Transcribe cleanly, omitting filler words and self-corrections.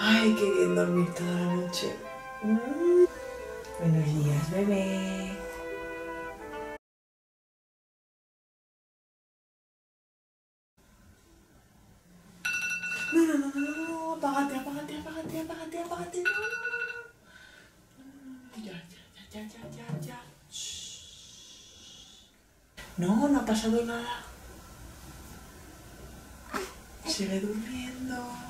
Ay, qué bien dormir toda la noche. Buenos días, bebé. No, apágate. Ya. No ha pasado nada. Se ve durmiendo.